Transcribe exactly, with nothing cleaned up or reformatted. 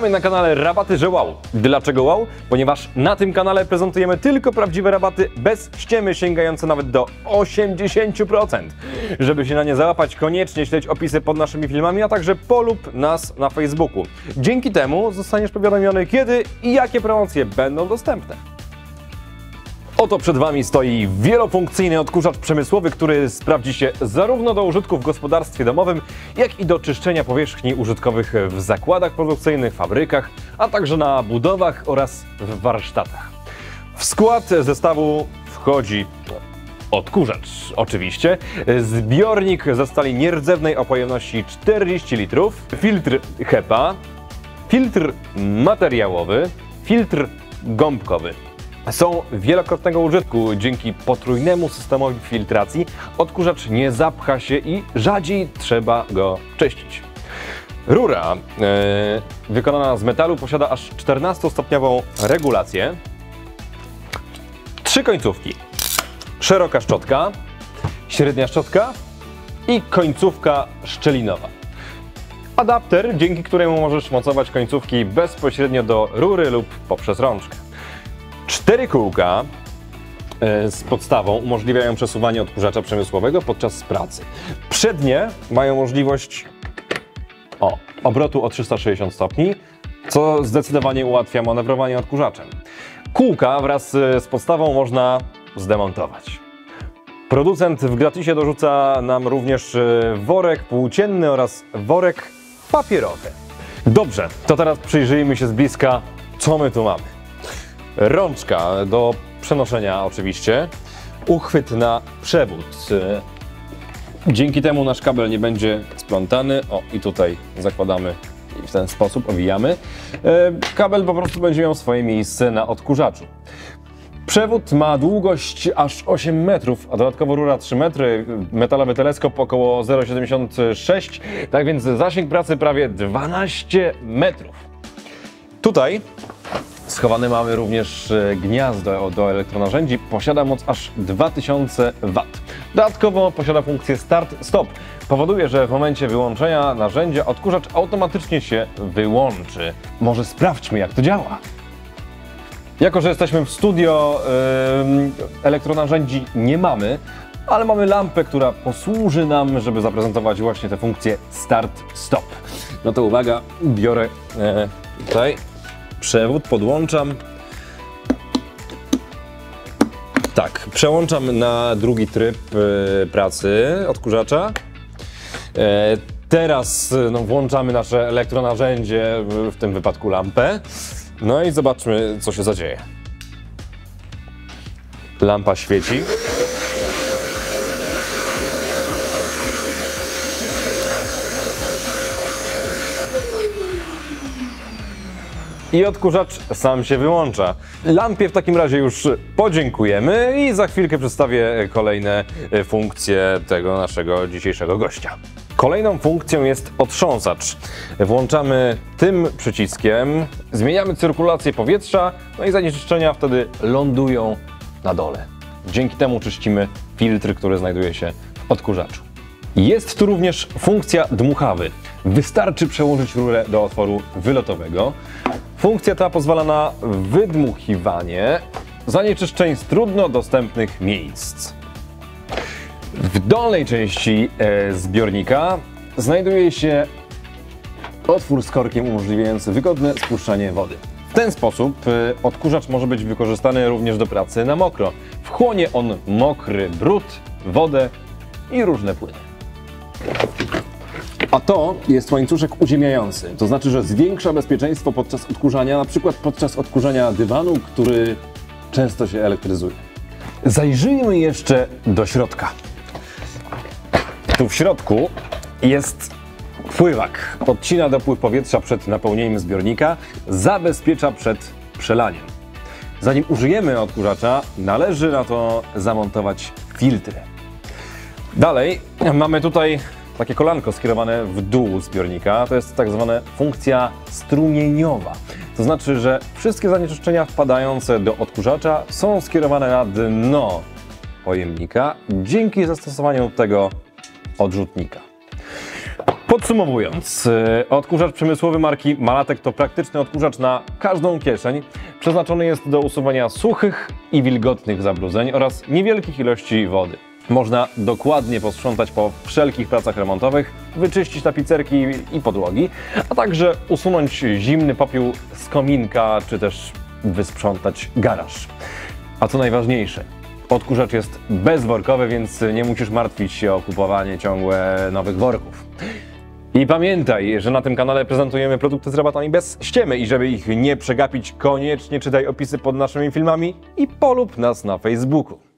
Mamy na kanale rabaty, że wow. Dlaczego wow? Ponieważ na tym kanale prezentujemy tylko prawdziwe rabaty bez ściemy sięgające nawet do osiemdziesięciu procent. Żeby się na nie załapać, koniecznie śledź opisy pod naszymi filmami, a także polub nas na Facebooku. Dzięki temu zostaniesz powiadomiony, kiedy i jakie promocje będą dostępne. Oto przed Wami stoi wielofunkcyjny odkurzacz przemysłowy, który sprawdzi się zarówno do użytku w gospodarstwie domowym, jak i do czyszczenia powierzchni użytkowych w zakładach produkcyjnych, fabrykach, a także na budowach oraz w warsztatach. W skład zestawu wchodzi odkurzacz oczywiście, zbiornik ze stali nierdzewnej o pojemności czterdzieści litrów, filtr HEPA, filtr materiałowy, filtr gąbkowy. Są wielokrotnego użytku. Dzięki potrójnemu systemowi filtracji odkurzacz nie zapcha się i rzadziej trzeba go czyścić. Rura yy, wykonana z metalu posiada aż czternastostopniową regulację. Trzy końcówki. Szeroka szczotka, średnia szczotka i końcówka szczelinowa. Adapter, dzięki któremu możesz mocować końcówki bezpośrednio do rury lub poprzez rączkę. Cztery kółka z podstawą umożliwiają przesuwanie odkurzacza przemysłowego podczas pracy. Przednie mają możliwość o, obrotu o trzysta sześćdziesiąt stopni, co zdecydowanie ułatwia manewrowanie odkurzaczem. Kółka wraz z podstawą można zdemontować. Producent w gratisie dorzuca nam również worek płócienny oraz worek papierowy. Dobrze, to teraz przyjrzyjmy się z bliska, co my tu mamy. Rączka do przenoszenia oczywiście, uchwyt na przewód. Dzięki temu nasz kabel nie będzie splątany. O, i tutaj zakładamy i w ten sposób owijamy. Kabel po prostu będzie miał swoje miejsce na odkurzaczu. Przewód ma długość aż osiem metrów, a dodatkowo rura trzy metry, metalowy teleskop około zero przecinek siedemdziesiąt sześć, tak więc zasięg pracy prawie dwanaście metrów. Tutaj schowane mamy również gniazdo do elektronarzędzi, posiada moc aż dwa tysiące watów. Dodatkowo posiada funkcję Start-Stop. Powoduje, że w momencie wyłączenia narzędzia odkurzacz automatycznie się wyłączy. Może sprawdźmy, jak to działa. Jako że jesteśmy w studio, elektronarzędzi nie mamy, ale mamy lampę, która posłuży nam, żeby zaprezentować właśnie tę funkcję Start-Stop. No to uwaga, biorę tutaj przewód, podłączam. Tak, przełączam na drugi tryb y, pracy odkurzacza. E, teraz no, włączamy nasze elektronarzędzie, w tym wypadku lampę. No i zobaczmy, co się zadzieje. Lampa świeci. I odkurzacz sam się wyłącza. Lampie w takim razie już podziękujemy i za chwilkę przedstawię kolejne funkcje tego naszego dzisiejszego gościa. Kolejną funkcją jest otrząsacz. Włączamy tym przyciskiem, zmieniamy cyrkulację powietrza, no i zanieczyszczenia wtedy lądują na dole. Dzięki temu czyścimy filtr, który znajduje się w odkurzaczu. Jest tu również funkcja dmuchawy. Wystarczy przełożyć rurę do otworu wylotowego. Funkcja ta pozwala na wydmuchiwanie zanieczyszczeń z trudno dostępnych miejsc. W dolnej części zbiornika znajduje się otwór z korkiem umożliwiający wygodne spuszczanie wody. W ten sposób odkurzacz może być wykorzystany również do pracy na mokro. Wchłonie on mokry brud, wodę i różne płyny. A to jest łańcuszek uziemiający, to znaczy, że zwiększa bezpieczeństwo podczas odkurzania, na przykład podczas odkurzania dywanu, który często się elektryzuje. Zajrzyjmy jeszcze do środka. Tu w środku jest pływak. Podcina dopływ powietrza przed napełnieniem zbiornika, zabezpiecza przed przelaniem. Zanim użyjemy odkurzacza, należy na to zamontować filtry. Dalej mamy tutaj takie kolanko skierowane w dół zbiornika, to jest tak zwana funkcja strumieniowa. To znaczy, że wszystkie zanieczyszczenia wpadające do odkurzacza są skierowane na dno pojemnika dzięki zastosowaniu tego odrzutnika. Podsumowując, odkurzacz przemysłowy marki Malatec to praktyczny odkurzacz na każdą kieszeń. Przeznaczony jest do usuwania suchych i wilgotnych zabrudzeń oraz niewielkich ilości wody. Można dokładnie posprzątać po wszelkich pracach remontowych, wyczyścić tapicerki i podłogi, a także usunąć zimny popiół z kominka czy też wysprzątać garaż. A co najważniejsze, odkurzacz jest bezworkowy, więc nie musisz martwić się o kupowanie ciągłe nowych worków. I pamiętaj, że na tym kanale prezentujemy produkty z rabatami bez ściemy i żeby ich nie przegapić, koniecznie czytaj opisy pod naszymi filmami i polub nas na Facebooku.